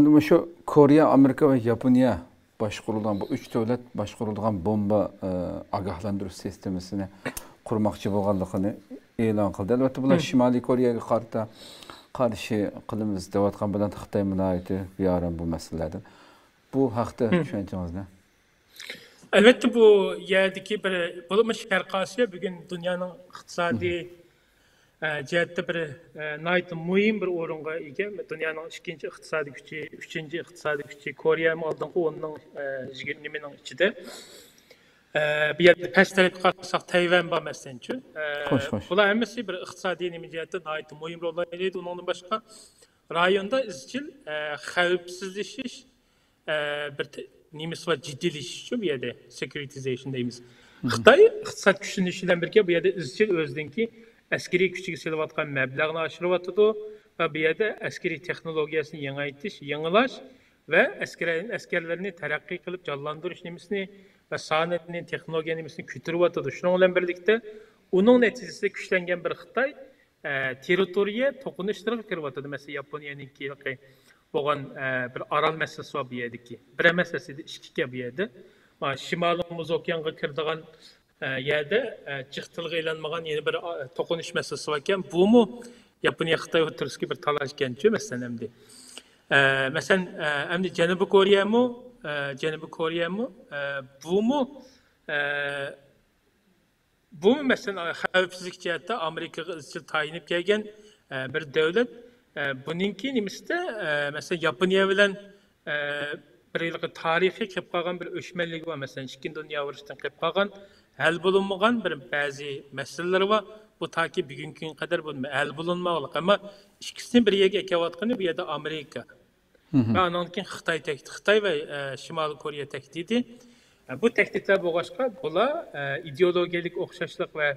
Şimdi şu Koriye, Amérika ve Yaponiye başkurulan bu üç devlet başkurulan bomba agahlandırış sistemini kurmakçı bolğanlıqını elan qıldı. Elbette bunlar Şimali Koreya'ya qarşı qılımız devatqan bilan Xitay münayiti biyaran bu məsələlərdir. Bu haqda düşüncəniz nə? Elbette bu yerdeki bir bulunmuş Şərq Asiya bugün dünyanın iqtisadi cihette bir nayt muhim bir orunga ega. Dünyanın ikinci iqtisadi gücü, üçüncü iqtisadi gücü Koriye aldığında onun jigirnimenin içinde. Bir yerde pes tarafı kalsak Tayvan var mesela. Bunlar hepsi bir iqtisadi nimiciyette nayt muhim rol oynuyor. Onun başka rayonda izcil xavfsizleşiş bir nimisi var ciddileşiyor bir yerde securitization'da imiz. Xitay iqtisad güçünün işinden birlikte bir yerde izcil özdünki askeri küçük silvatkan məbləğini aşırıvatıdı ve bir yerde askeri teknolojisini yenilaytış, yenilaş ve askerlerini terakki kılıp canlandırış nimisini ve sahnenin teknoloji nimisini kütürüvatıdı. Şununla birlikte onun neticesinde güçlengen bir Xitay teritoriye tokunuştırıp kırıvatıdı. Mesela Yaponiye'ninki boğan bir aral meselesi var bir yerdeki. Bir meselesiydi, işkikke bir yerdi. Şimalımız okyanı kırdığan yerde çıktılığı ilanmağın yeni bir tokunuş meselesi varken bu mu Yaponiye Xitay ve Türkiye bir talaş genci mesela hem de. Mesela hem de Cenab-ı Koriye mu? Bu mu mesela xavfsizlik cihette Amerika'ya izcil tayinip gelgen bir devlet. Bununki nimiste mesela Yaponiye bilen birlikte tarihi kep kalgan bir öşmenlik var mesela. İkinci Dünya Savaşı'ndan kep kalgan hal bulunmagan bir bazı meseleler var. Bu ta ki bugünkü kadar bu hal bulunmalık ama ikisini bir yerde ekevatkanı bir yerde Amérika. Ve anankin Xitay tehdidi, Xitay ve Şimali Koriye tehdidi. Bu tehditler bu başka bula ideolojik okşaşlık ve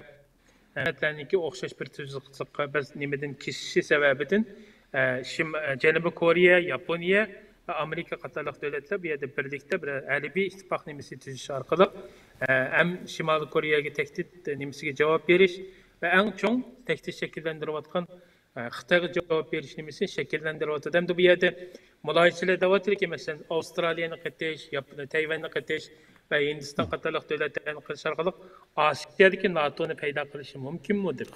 netlerindeki okşaş bir tüzlükçılıkla biz nimedin kişi sebebidin Cenab-ı Koriye, Yaponiye ve Amérika katarlıq devletler bir yerde birlikte bir alibi ittifak nimisi tüzüşü arkalık hem Şimali Koriye'ye tehdit nimisi'ye cevap veriş ve en çok tehdit şekillendirvatkan Xitay'a cevap veriş nimisi şekillendirvatı. Hem de bir yerde mülayisçiler davet edilir ki mesela Avustralya'nın katış, Tayvan'ın katış ve Hindistan katarlıq devletlerinin katış arkalık Asya'daki NATO'nu peyda kılışı mümkün müdür?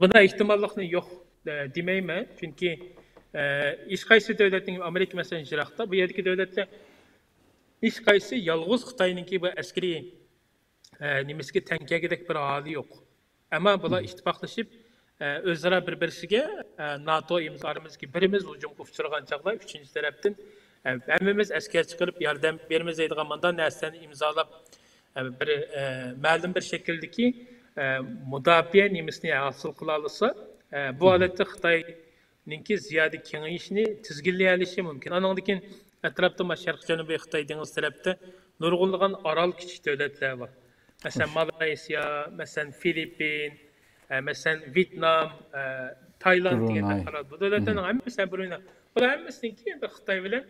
Buna ihtimallıkını yok demeyme çünkü iş qaysı devletinin Amérika mesela Irak'ta bu yerdeki devletler iş qaysı yalğız Xitay'ınki bu askeri nimiski tenkeye gidek bir hali yok. Ama buna ittifaklaşıp özara birbirisine NATO imzalarımız ki birimiz ucum kufçırgan çağda üçüncü taraftan hemimiz asker çıkarıp yardım vermemiz edilgamından neslen imzalap bir məlum bir şekildeki müdafiye nimisini asıl kılalısa bu alette Xitay'ninki ziyade kengeyişini tizgilleyelişi mümkün. Anandakin etrafta Şərq Cənubi Xitay deniz tarafta nurğunluğun aral küçük devletler var. Mesela Malaysia, mesela Filipin, mesela Vietnam, Tayland diye taraflar bu devletlerin hepsi Brunei. Bu hepsinin ki Xitay bilen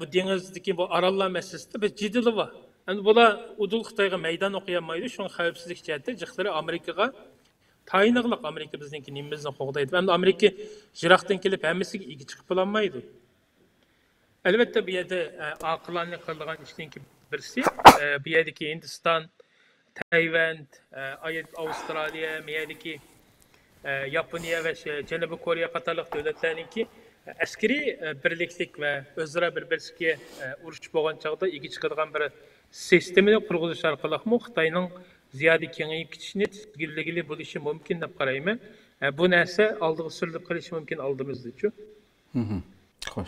bu denizdeki bu arallar meselesi bir ciddili var. Yani bula Udul Xitay'a meydan okuyamaydı. Şu an xavfsizlik cihette cıxları Amerika'ya tayinıqlıq. Amérika bizdenki nimimizden qoğdaydı. Hem de Amérika jiraqdan kelip hemisi iki çıkıp bulanmaydı. Elbette bir yerde akılanlı kırılgan işinki birisi. Bir yerdeki Hindistan, Tayvan, Avustralya, bir yerdeki Yaponiye ve Cenab-ı Koriye katarlıq devletlerinki askeri birliklik ve özara birbirisiyle uruş boğan çağda iki çıkıdığan bir sistemini kurguluş arkalık mı? Xitay'nın ziyade kengeyip gitişini tizgirlikli bu işi mümkün de parayım. Bu neyse aldığı sürülük kılışı mümkün aldığımızdır. Hoş.